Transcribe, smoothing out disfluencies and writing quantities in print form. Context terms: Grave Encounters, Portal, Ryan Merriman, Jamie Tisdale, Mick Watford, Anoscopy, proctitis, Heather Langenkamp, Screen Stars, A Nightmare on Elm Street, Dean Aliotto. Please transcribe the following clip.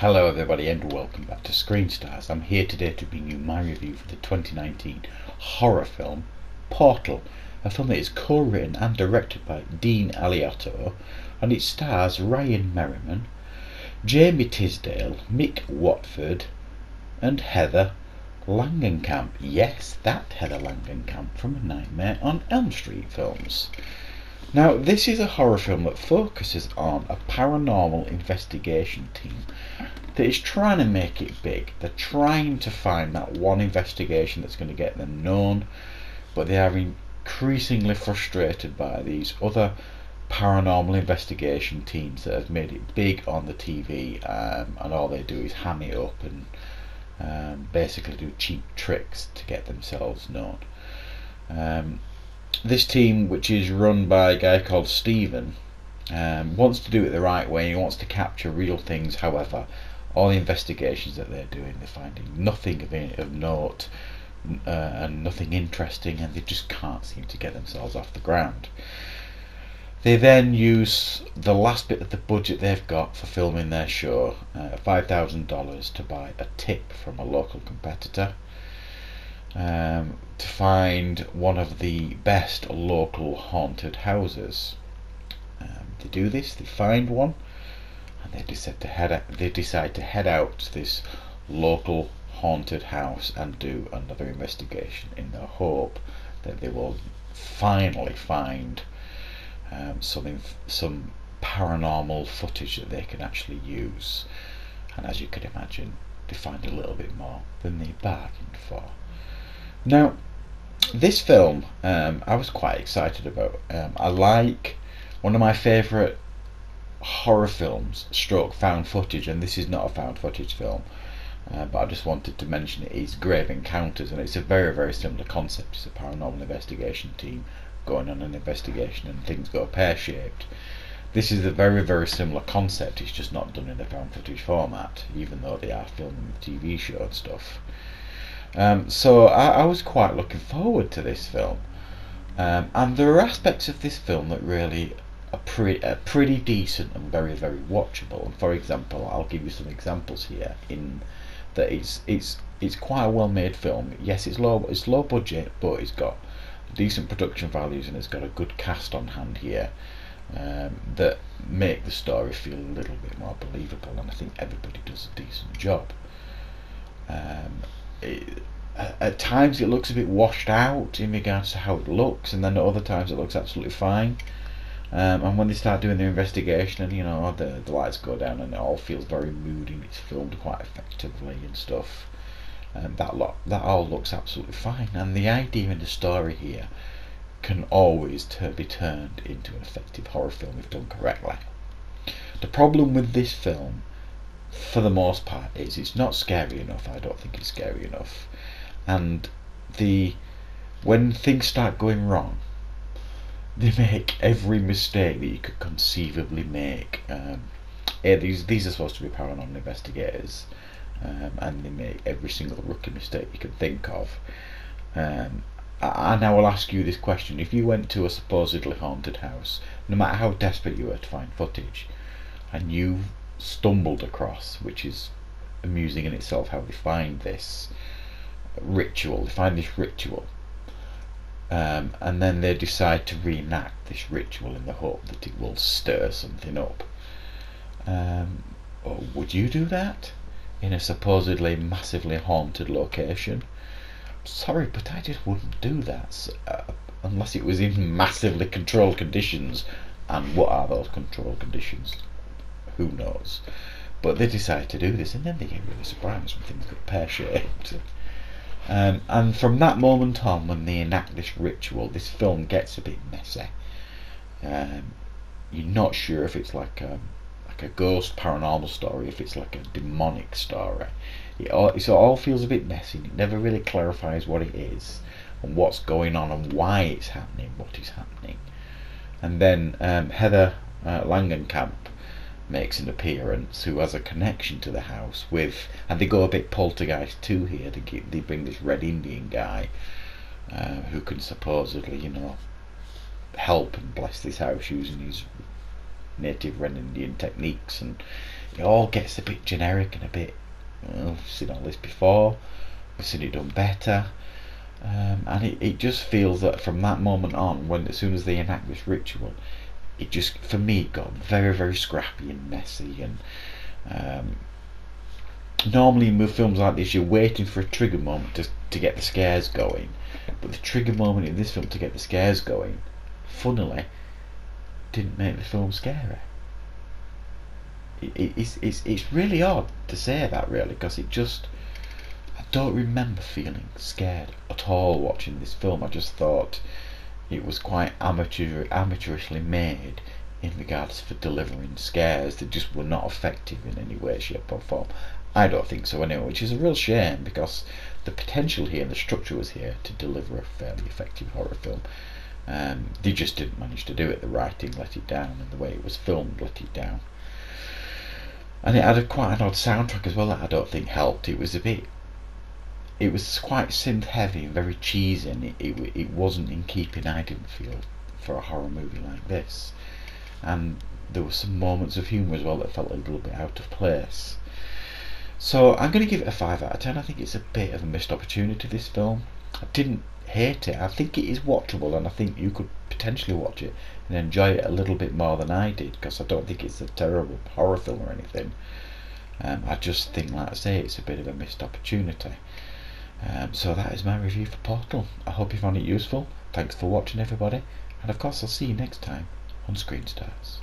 Hello everybody and welcome back to Screen Stars. I'm here today to bring you my review for the 2019 horror film Portal, a film that is co-written and directed by Dean Aliotto, and it stars Ryan Merriman, Jamie Tisdale, Mick Watford and Heather Langenkamp. Yes, that Heather Langenkamp from A Nightmare on Elm Street films. Now, this is a horror film that focuses on a paranormal investigation team that is trying to make it big. They're trying to find that one investigation that's going to get them known, but they are increasingly frustrated by these other paranormal investigation teams that have made it big on the TV, and all they do is ham it up and basically do cheap tricks to get themselves known. This team, which is run by a guy called Steven, wants to do it the right way. He wants to capture real things. However, all the investigations that they're doing, they're finding nothing of note and nothing interesting, and they just can't seem to get themselves off the ground. They then use the last bit of the budget they've got for filming their show, $5,000, to buy a tip from a local competitor, to find one of the best local haunted houses. They do this, they find one, and they decide to head out to this local haunted house and do another investigation in the hope that they will finally find some paranormal footage that they can actually use. And as you can imagine, they find a little bit more than they bargained for. Now, this film I was quite excited about. I like one of my favourite horror films, stroke found footage, and this is not a found footage film, but I just wanted to mention it, is Grave Encounters, and it's a very, very similar concept. It's a paranormal investigation team going on an investigation and things go pear-shaped. This is a very, very similar concept. It's just not done in the found footage format, even though they are filming the TV show and stuff. So I was quite looking forward to this film, and there are aspects of this film that really are pretty decent and very, very watchable. And for example, I'll give you some examples here. In that it's quite a well-made film. Yes, it's low budget, but it's got decent production values and it's got a good cast on hand here that make the story feel a little bit more believable, and I think everybody does a decent job. At times it looks a bit washed out in regards to how it looks, and then at other times it looks absolutely fine. And when they start doing their investigation, and you know, the lights go down and it all feels very moody and it's filmed quite effectively and stuff, and that all looks absolutely fine. And the idea in the story here can always be turned into an effective horror film if done correctly. The problem with this film, for the most part, is it's not scary enough. I don't think it's scary enough, and when things start going wrong, they make every mistake that you could conceivably make. These are supposed to be paranormal investigators, and they make every single rookie mistake you can think of. And I will ask you this question: if you went to a supposedly haunted house, no matter how desperate you were to find footage, and you stumbled across, which is amusing in itself, how they find this ritual, and then they decide to reenact this ritual in the hope that it will stir something up. Or would you do that in a supposedly massively haunted location? Sorry, but I just wouldn't do that unless it was in massively controlled conditions, and what are those controlled conditions? Who knows? But they decide to do this, and then they get really surprised when things get pear-shaped. And from that moment on, when they enact this ritual, this film gets a bit messy. You're not sure if it's like a ghost paranormal story, if it's like a demonic story. It all feels a bit messy. And it never really clarifies what it is and what's going on and why it's happening, what is happening. And then Heather Langenkamp makes an appearance, who has a connection to the house with, and they go a bit poltergeist too here. They bring this red Indian guy who can supposedly, you know, help and bless this house using his native Red Indian techniques, and it all gets a bit generic and a bit, well, we've seen all this before, we've seen it done better, and it just feels that from that moment on, when as soon as they enact this ritual, it just, for me, got very, very scrappy and messy. And normally with films like this, you're waiting for a trigger moment to get the scares going, but the trigger moment in this film to get the scares going, funnily, didn't make the film scary. It's really odd to say that, really, because it just, I don't remember feeling scared at all watching this film. I just thought it was quite amateurishly made in regards for delivering scares that just were not effective in any way, shape or form. I don't think so anyway, which is a real shame, because the potential here and the structure was here to deliver a fairly effective horror film. They just didn't manage to do it. The writing let it down, and the way it was filmed let it down. And it had quite an odd soundtrack as well that I don't think helped. It was quite synth heavy and very cheesy, and it wasn't in keeping, I didn't feel, for a horror movie like this. And there were some moments of humour as well that felt a little bit out of place. So I'm going to give it a 5 out of 10. I think it's a bit of a missed opportunity, this film. I didn't hate it. I think it is watchable, and I think you could potentially watch it and enjoy it a little bit more than I did, because I don't think it's a terrible horror film or anything. I just think, like I say, it's a bit of a missed opportunity. So that is my review for Portal. I hope you found it useful. Thanks for watching, everybody, and of course I'll see you next time on Screen Stars.